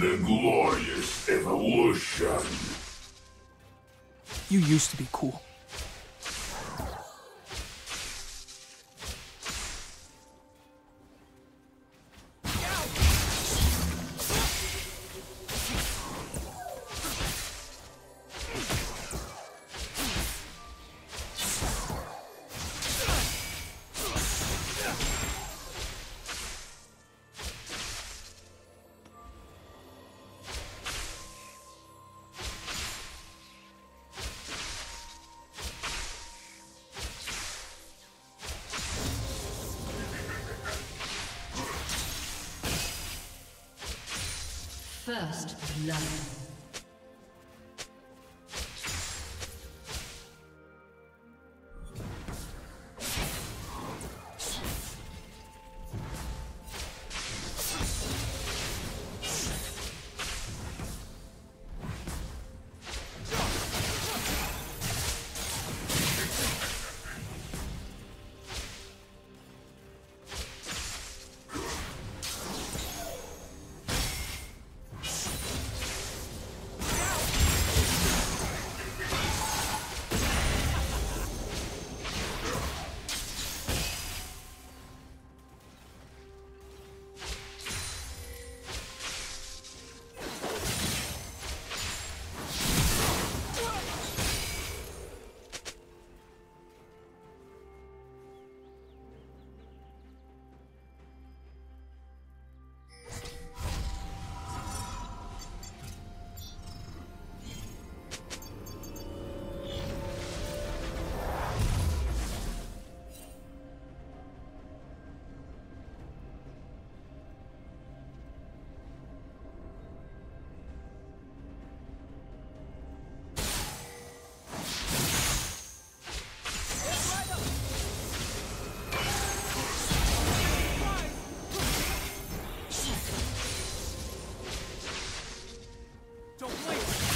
the glorious evolution. You used to be cool. First love. Thanks.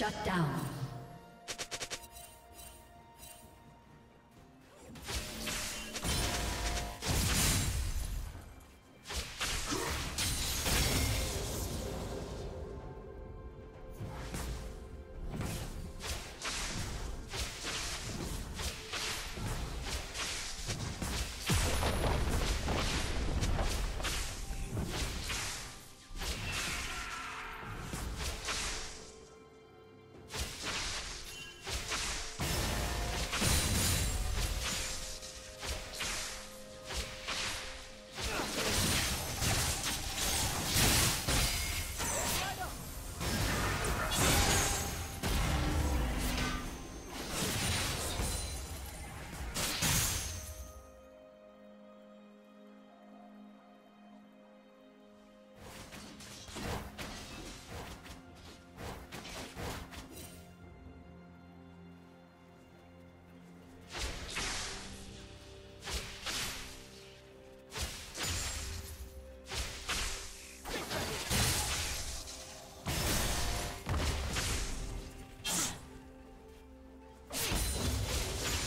Shut down.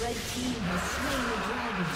The team has slain the dragon.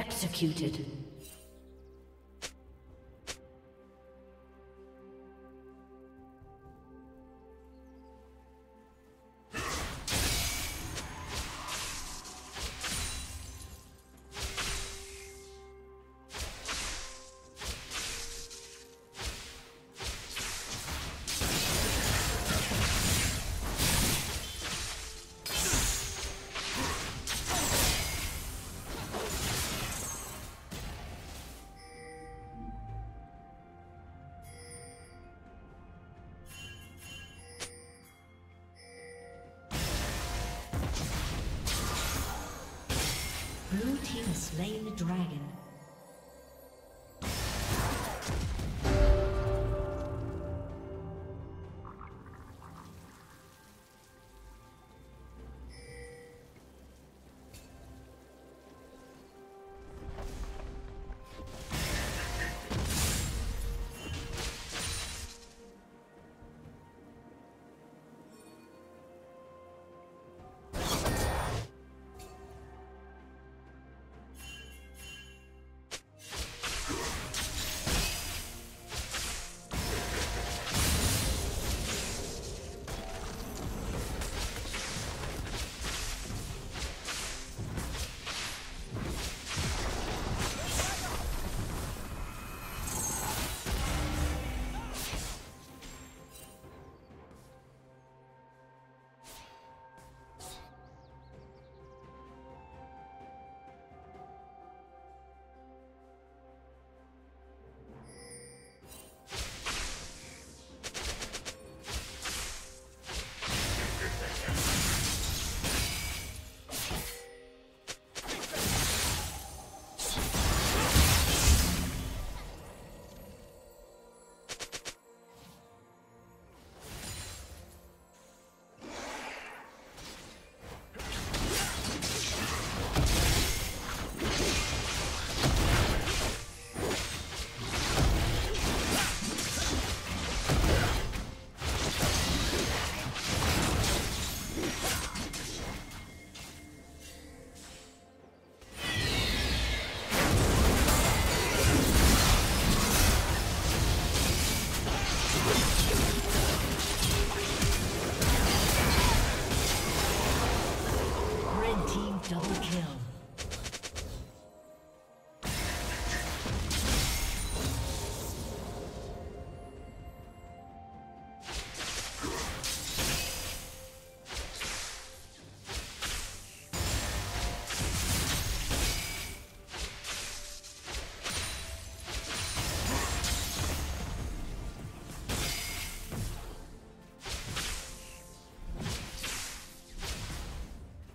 Executed. Slain the dragon.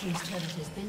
team's turret has been